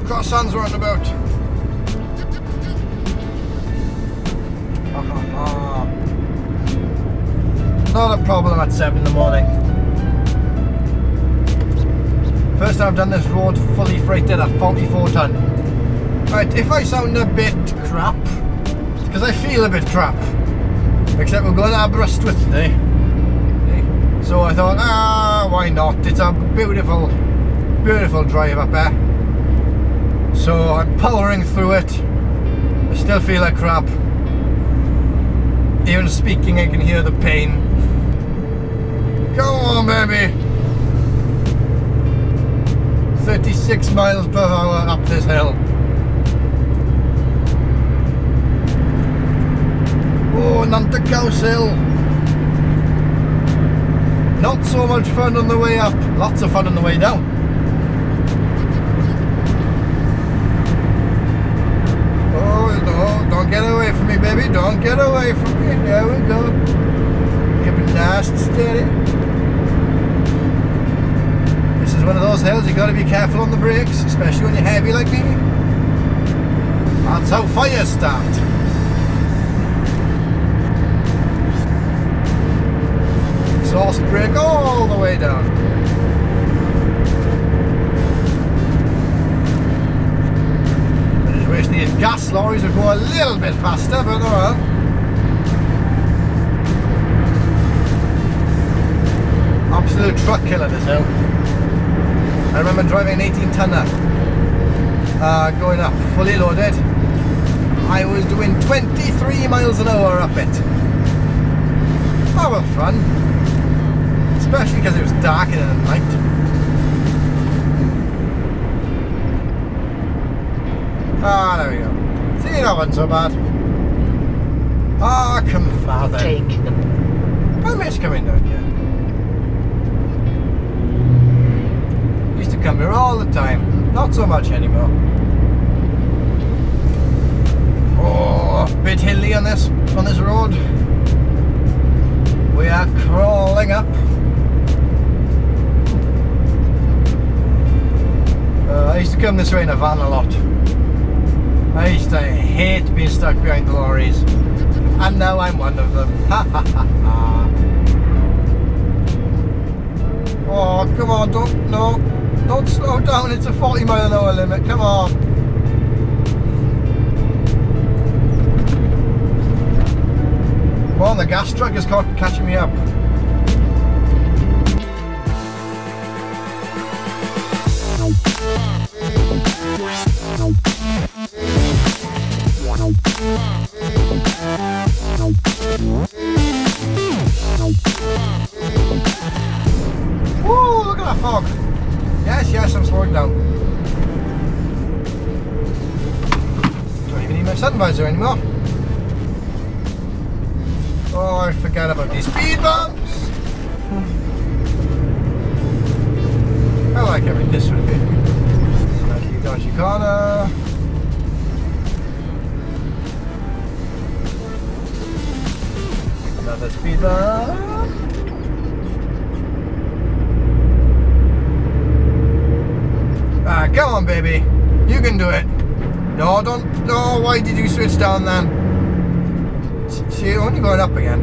What got Sans round about? Not a problem at 7 in the morning. First time I've done this road fully freighted at 44 ton. Right, if I sound a bit crap, it's because I feel a bit crap. Except we're going to Aberystwyth today. So I thought, why not? It's a beautiful, beautiful drive up there. So I'm powering through it. I still feel like crap. Even speaking, I can hear the pain. Go on, baby. 36 miles per hour up this hill. Oh, Nanta Cows Hill. Not so much fun on the way up, lots of fun on the way down. Oh no, don't get away from me, baby, don't get away from me. There we go. Keep it nice and steady. This is one of those hills you gotta be careful on the brakes, especially when you're heavy like me. That's how fires start. Exhaust brake all the way down. I just wish these gas lorries would go a little bit faster, but oh well. Absolute truck killer this hill. I remember driving an 18 tonner going up, fully loaded. I was doing 23 miles an hour up it. That was fun. Especially because it was dark in the night. There we go. See, that wasn't so bad. Come far then. Take them. Permits coming down here. Used to come here all the time. Not so much anymore. Oh, a bit hilly on this road. We are crawling up. I used to come this way in a van a lot. I used to hate being stuck behind the lorries, and now I'm one of them. Ha ha ha ha. Oh, come on, don't slow down, it's a 40 mile an hour limit, come on. Well, the gas truck is catching me up. Yes, I'm slowing down. Don't even need my sun visor anymore. Oh, I forgot about these speed bumps. I like having this one here. Dodgy corner. Another speed bump. Come on, baby, you can do it. No, don't. No, why did you switch down then? See, only going up again.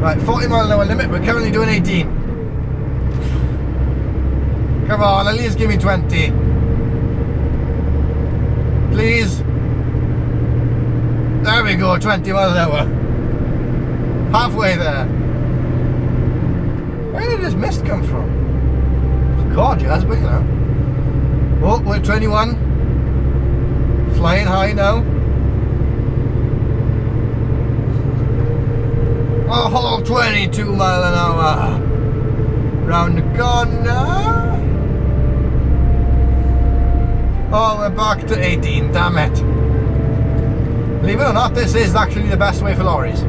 Right, 40 mile an hour limit. We're currently doing 18. Come on, at least give me 20, please. There we go, 20 miles an hour. Halfway there. Where did this mist come from? Gorgeous, but you know. Oh, we're 21. Flying high now. Oh, hello, 22 mile an hour. Round the corner. Oh, we're back to 18, damn it. Believe it or not, this is actually the best way for lorries.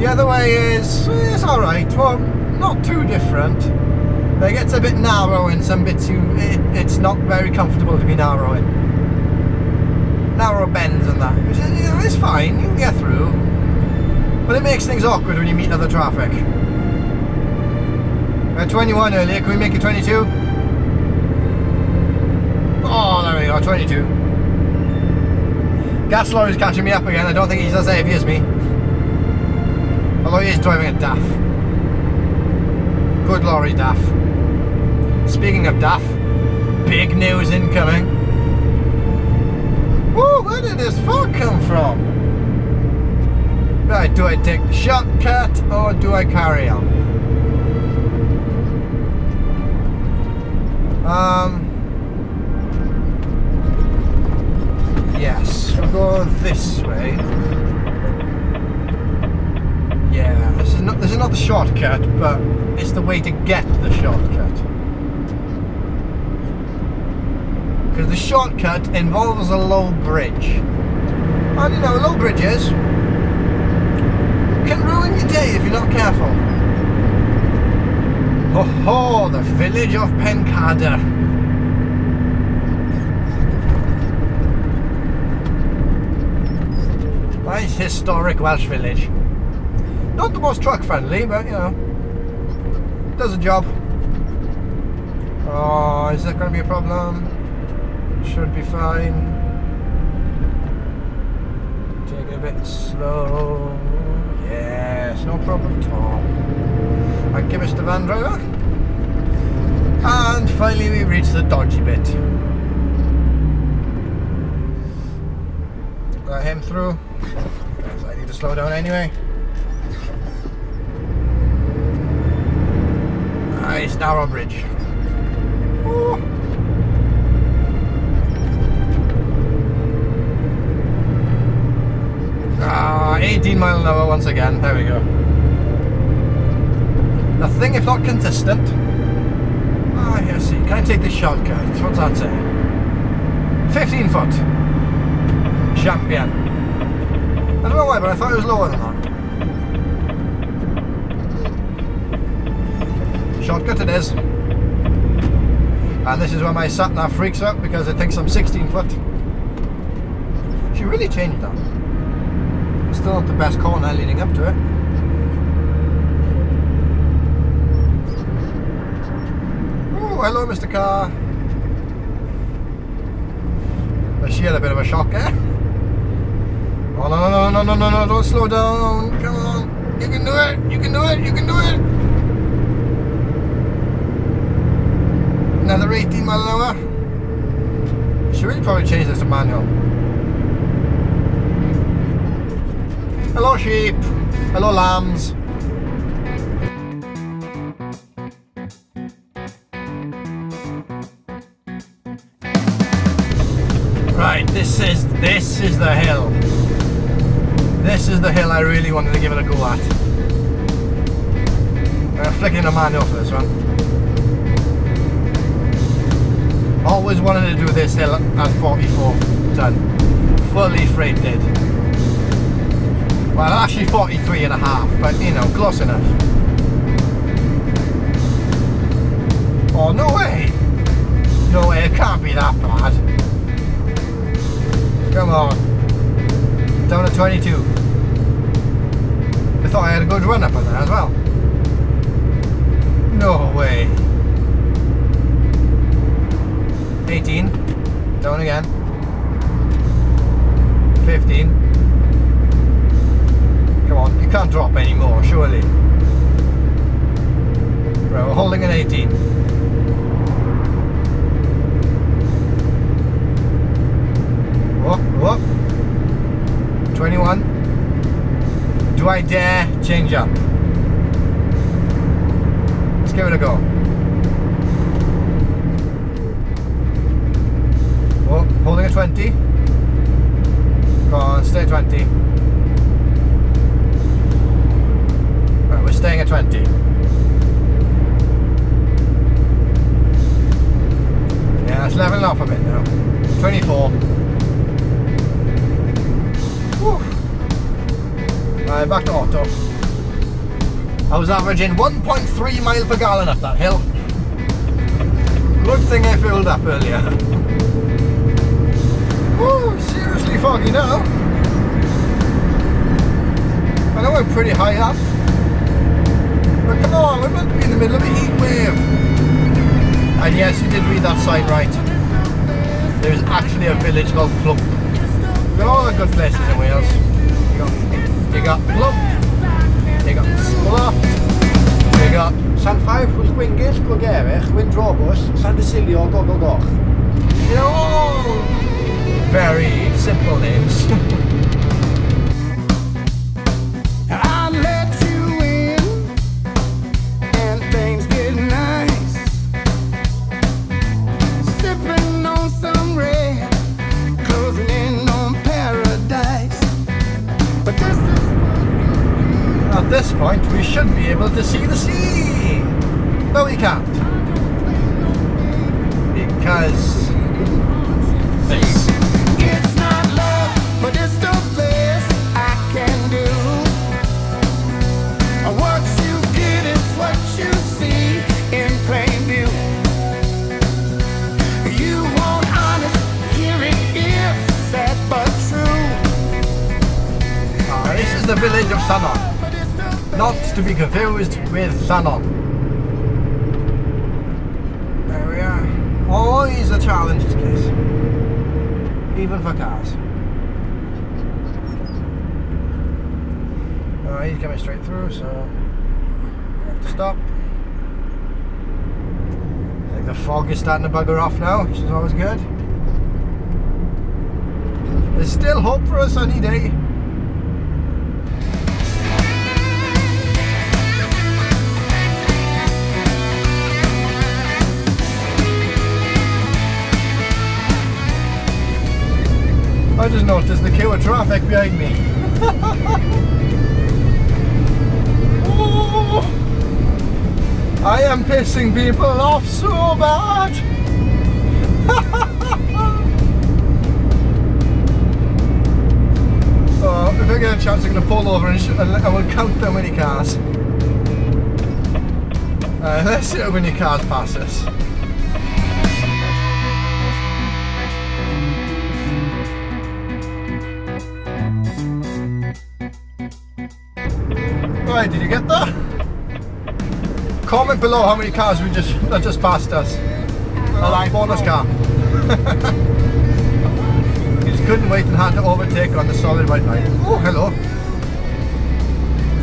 The other way is, it's alright. Well, not too different. It gets a bit narrow in some bits. It's not very comfortable to be narrow in. Narrow bends and that, which is, you know, it's fine. You can get through, but it makes things awkward when you meet other traffic. We had 21 earlier, can we make it 22? Oh, there we go, 22. Gas lorry's catching me up again, I don't think he's as heavy as me. Although he is driving a DAF. Good lorry, DAF. Speaking of DAF, big news incoming. Woo, where did this fog come from? Right, do I take the shortcut or do I carry on? Yes, we'll go this way. Yeah, this is not the shortcut, but it's the way to get the shortcut. Because the shortcut involves a low bridge. And you know, low bridges can ruin your day if you're not careful. Ho ho, the village of Pencader. Nice historic Welsh village. Not the most truck friendly, but you know, does a job. Oh, is that going to be a problem? Should be fine. Take it a bit slow. Yes, no problem at all. Thank you, Mr. Van Driver. And finally we reach the dodgy bit. Let him through. I need to slow down anyway. Nice narrow bridge. Ooh. Ah, 18 mile an hour once again, there we go. Nothing if not consistent. Ah, here, see, can I take this shortcut? What's that say? 15 foot. Champion. I don't know why, but I thought it was lower than that. Shortcut it is. And this is where my sat nav freaks out because it thinks I'm 16 foot. She really changed that. Still not the best corner leading up to it. Oh, hello Mr. Car. But she had a bit of a shock there. Oh no, no, no, no, no, no, don't slow down. Come on. You can do it. You can do it. You can do it. Another 18 mile an hour. She really probably changed this to manual. Hello sheep, hello lambs. Right, this is the hill. This is the hill I really wanted to give it a go at. I'm flicking a manual for this one. Always wanted to do this hill at 44 ton. Fully freighted. Well, actually 43 and a half, but you know, close enough. Oh, no way! No way, it can't be that bad. Come on. Down to 22. I thought I had a good run up on that as well. No way. 18. Down again. 15. On. You can't drop anymore, surely. Right, we're holding an 18. Whoop, whoop. 21. Do I dare change up? Let's give it a go. Whoop, holding a 20. Go on, stay 20. We're staying at 20. Yeah, let's level off a bit now. 24. Whew. Alright, back to auto. I was averaging 1.3 mile per gallon up that hill. Good thing I filled up earlier. Woo, seriously foggy now. I know we're pretty high up. But come on, we're meant to be in the middle of a heat wave. And yes, you did read that sign right. There's actually a village called Plump. There are all the good places in Wales. You got Plump, you got Splop, you got San Faif Wingisko Gerech, Windrawbus, Sandicilio, Gogogog. They're all very simple names. At this point we should be able to see the sea, but we can't, because this. It's not love, but it's the best I can do. What you get is what you see in plain view. You want honest, here it is, sad but true. Now, this is the village of Sanon. Not to be confused with Llannon. There we are. Always a challenge, this place. Even for cars. Alright, he's coming straight through, so we have to stop. I think the fog is starting to bugger off now, which is always good. There's still hope for a sunny day. I just noticed the queue of traffic behind me. Oh, I am pissing people off so bad. Oh, if I get a chance, I'm going to pull over and I will count how many cars. Let's see how many cars pass us. Right, did you get that? Comment below how many cars that just passed us. That bonus car. He just couldn't wait and had to overtake on the solid white line. Oh, hello.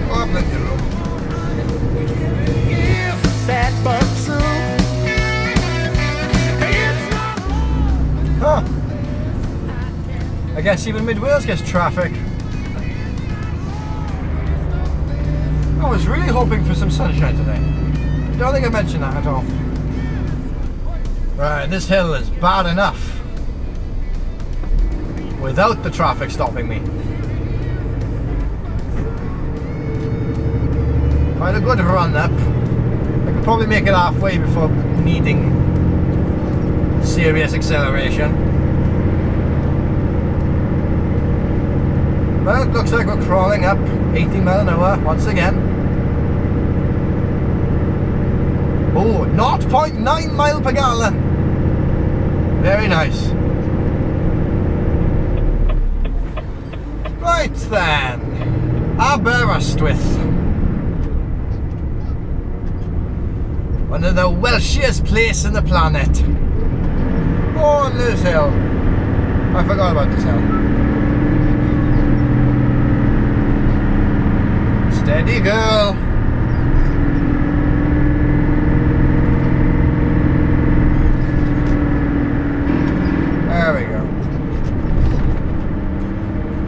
Oh, plenty of room. Huh. I guess even Mid Wales gets traffic. I was really hoping for some sunshine today. I don't think I mentioned that at all. Right, this hill is bad enough without the traffic stopping me. Quite a good run up. I could probably make it halfway before needing serious acceleration. Well, it looks like we're crawling up 80 miles an hour once again. Oh, 0.9 mile per gallon. Very nice. Right then, Aberystwyth. One of the Welshest places on the planet. Oh, and this hill. I forgot about this hill. Steady, girl.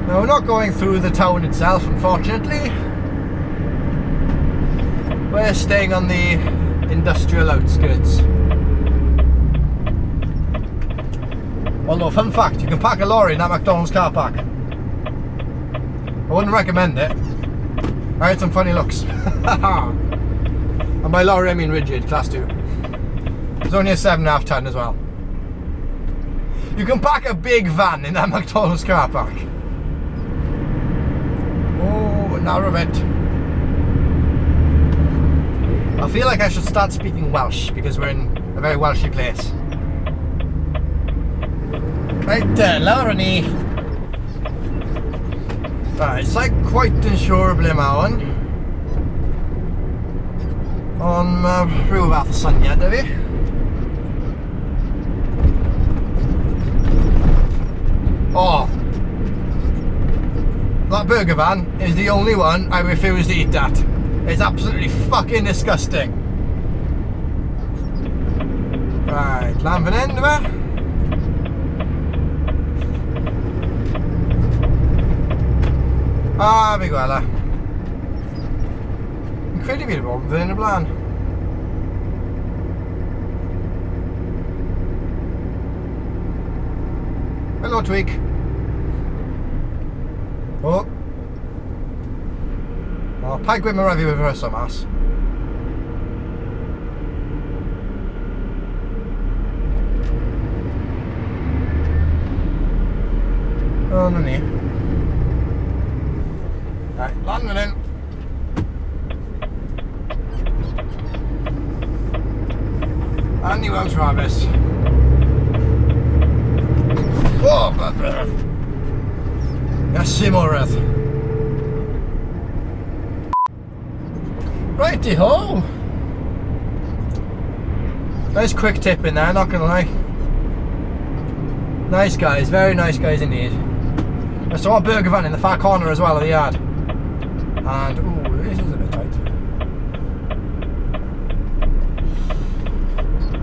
Now, we're not going through the town itself, unfortunately. We're staying on the industrial outskirts. Although, fun fact, you can park a lorry in that McDonald's car park. I wouldn't recommend it. I had some funny looks. And by lorry I mean rigid, Class 2. There's only a 7.5 ton as well. You can park a big van in that McDonald's car park. Narrow it. I feel like I should start speaking Welsh because we're in a very Welshy place. Right there, Larani. Right, it's like quite insurable mawn. On rhywfath syniad, dydi. Oh, that burger van is the only one I refuse to eat at. It's absolutely fucking disgusting. Right, Llanvinendra. Ah, Biguela. Incredibly Llanfihangel Blaen. Hello, Tweek. Oh. Oh, Pagwyn mae rhaid fi reverso mas. Oh, no ni. Right, Llanfihangel. And the Windrawbus. Oh, blood brother. Ysymoredd. Righty ho. Nice quick tip in there, not gonna lie. Nice guys, very nice guys indeed. I saw a burger van in the far corner as well of the yard. And, ooh, this is a bit tight.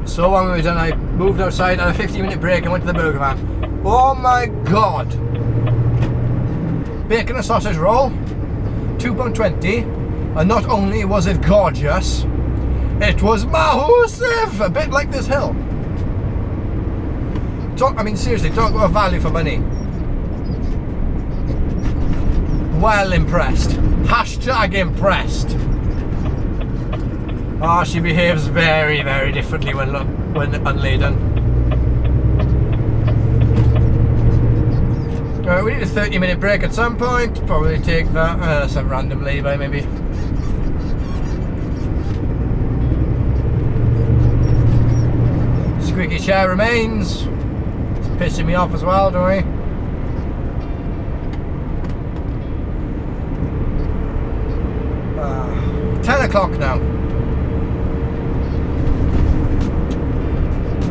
So when we were done, I moved outside, had a 15-minute break and went to the burger van. Oh my God! Bacon and sausage roll, £2.20, and not only was it gorgeous, it was massive! A bit like this hill. Talk, I mean, seriously, talk about value for money. Well impressed. Hashtag impressed. Ah, oh, she behaves very, very differently when unladen. Alright, we need a 30-minute break at some point. Probably take that some random lay-by maybe. Squeaky chair remains. It's pissing me off as well, don't we? Now.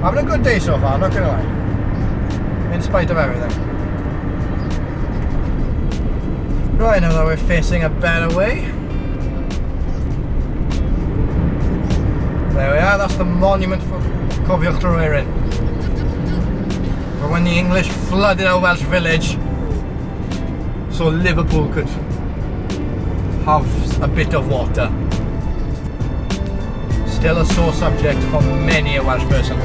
Having a good day so far, not gonna lie. In spite of everything. Right, now that we're facing a better way. There we are, that's the monument for Cofiwch Dryweryn. From when the English flooded a Welsh village so Liverpool could have a bit of water. Still a sore subject for many a Welsh person.